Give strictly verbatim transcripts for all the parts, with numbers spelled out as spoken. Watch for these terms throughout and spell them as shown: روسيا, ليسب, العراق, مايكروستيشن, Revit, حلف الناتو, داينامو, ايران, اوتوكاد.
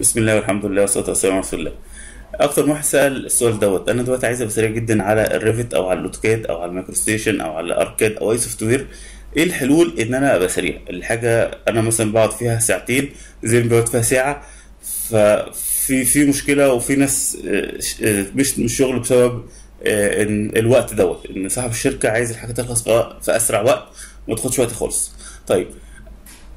بسم الله والحمد لله والصلاه والسلام على رسول الله. اكتر واحد سال السؤال دوت انا دلوقتي عايز بسريع جدا على الريفت او على الاوتوكاد او على المايكروستيشن او على الاركاد او اي سوفت وير، ايه الحلول ان انا ابقى سريع؟ الحاجه انا مثلا بقعد فيها ساعتين زي ما بقعد فيها ساعه، ففي في مشكله وفي ناس مش مش شغل بسبب ان الوقت دوت، ان صاحب الشركه عايز الحاجه تخلص في اسرع وقت وما تاخدش وقت خالص. طيب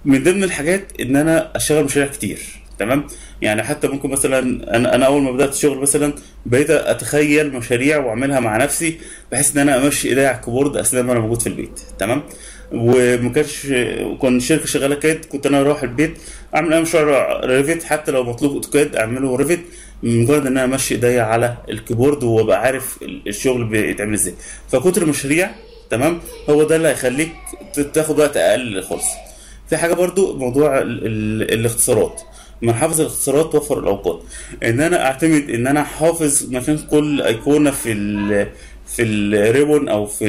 من ضمن الحاجات ان انا اشتغل مشاريع كتير، تمام؟ يعني حتى ممكن مثلا انا انا اول ما بدات الشغل مثلا بقيت اتخيل مشاريع واعملها مع نفسي بحيث ان انا امشي ايديا على الكيبورد اثناء ما انا موجود في البيت، تمام؟ وما كانش كان الشركه شغاله كده، كنت انا اروح البيت اعمل اي مشروع ريفيت حتى لو مطلوب اوتوكاد اعمله ريفيت، مجرد ان انا امشي ايديا على الكيبورد وابقى عارف الشغل بيتعمل ازاي. فكتر المشاريع، تمام، هو ده اللي هيخليك تاخد وقت اقل خالص. في حاجه برضو موضوع ال ال الاختصارات، من حافظ الاختصارات توفر الاوقات، ان انا اعتمد ان انا حافظ مكان كل ايقونه في ال في الريبون او في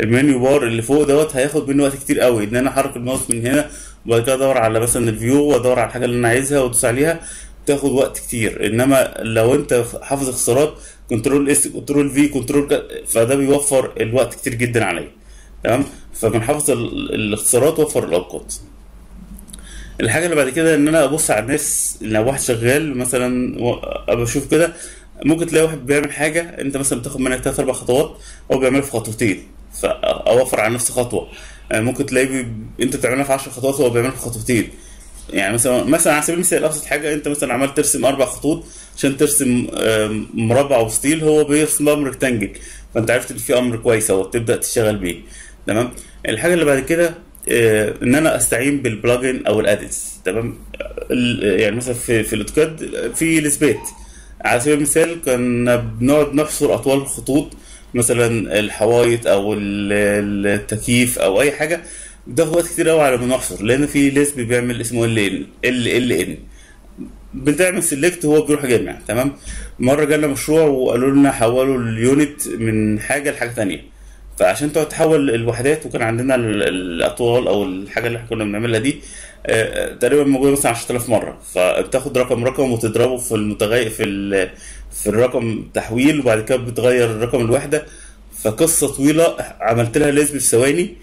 المنيو بار اللي فوق دوت، هياخد مني وقت كتير قوي ان انا احرك الماوس من هنا وبعد كده ادور على مثلا الفيو وادور على الحاجه اللي انا عايزها وادوس عليها، تاخد وقت كتير. انما لو انت حافظ اختصارات كنترول اس كنترول في كنترول، فده بيوفر الوقت كتير جدا عليا، تمام؟ فمن حافظ الاختصارات وفر الاوقات. الحاجه اللي بعد كده ان انا ابص على الناس، لو واحد شغال مثلا ابقى اشوف كده، ممكن تلاقي واحد بيعمل حاجه انت مثلا بتاخد منك ثلاث اربع خطوات هو بيعملها في خطوتين، فاوفر على نفسي خطوه. ممكن تلاقي انت بتعملها في عشر خطوات هو بيعملها في خطوتين. يعني مثلا مثلا على سبيل المثال ابسط حاجه، انت مثلا عمال ترسم اربع خطوط عشان ترسم مربع وستيل، هو بيرسم امر ريكتانجل، فانت عرفت ان في امر كويس اهو تبدا تشتغل بيه، تمام؟ الحاجه اللي بعد كده ان انا استعين بالبلجن او الادنس، تمام؟ يعني مثلا في في الاوتوكاد في الاثبات، على سبيل المثال كنا بنقعد نحصر اطوال الخطوط مثلا الحوايط او التكييف او اي حاجه، بتاخد وقت كتير قوي على ما نحصر، لان في ليسب بيعمل اسمه ال ان ال ال ان بتعمل سيلكت هو بيروح يجمع، تمام؟ مره جالنا مشروع وقالوا لنا حولوا اليونت من حاجه لحاجه ثانيه، فعشان تقعد تحول الوحدات وكان عندنا الاطوال او الحاجه اللي احنا كنا بنعملها دي تقريبا موجوده مثلا عشرة آلاف مره، فبتاخد رقم رقم وتضربه في المتغير في ال... في الرقم تحويل، وبعد كده بتغير رقم الوحده، فقصه طويله عملت لها لازم في ثواني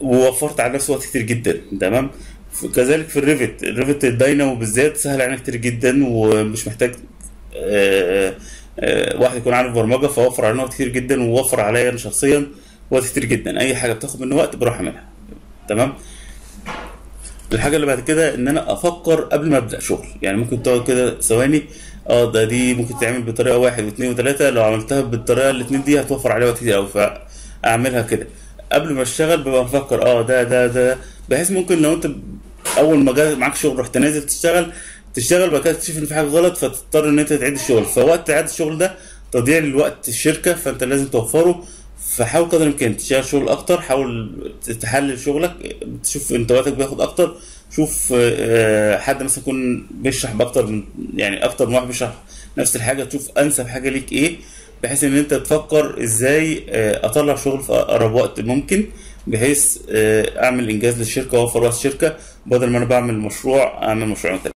ووفرت على نفسي وقت كتير جدا، تمام؟ كذلك في الريفت الريفت الداينامو بالذات سهل علينا كتير جدا ومش محتاج آه واحد يكون عارف برمجه، فوفر علينا وقت كتير جدا ووفر عليا انا شخصيا وقت كتير جدا. اي حاجه بتاخد مني وقت بروح اعملها، تمام؟ الحاجه اللي بعد كده ان انا افكر قبل ما ابدا شغل، يعني ممكن تقعد كده ثواني، اه ده دي ممكن تتعمل بطريقه واحد واثنين وثلاثه، لو عملتها بالطريقه الاثنين دي هتوفر عليا وقت كتير قوي، فاعملها كده قبل ما اشتغل ببقى مفكر اه ده ده ده، بحيث ممكن لو انت اول ما جه معاك شغل رحت نازل تشتغل تشتغل بقى كده تشوف ان في حاجه غلط فتضطر ان انت تعيد الشغل، فوقت اعاده الشغل ده تضييع لوقت الشركه، فانت لازم توفره. فحاول قدر الامكان تشتغل شغل اكتر، حاول تحلل شغلك تشوف انت وقتك بياخد اكتر، شوف حد مثلا يكون بيشرح باكتر من يعني اكتر من واحد بيشرح نفس الحاجه، تشوف انسب حاجه ليك ايه، بحيث ان انت تفكر ازاي اطلع شغل في اقرب وقت ممكن، بحيث اعمل انجاز للشركه واوفر وقت الشركه، بدل ما انا بعمل مشروع اعمل مشروع تاني.